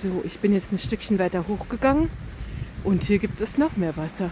So, ich bin jetzt ein Stückchen weiter hochgegangen und hier gibt es noch mehr Wasser.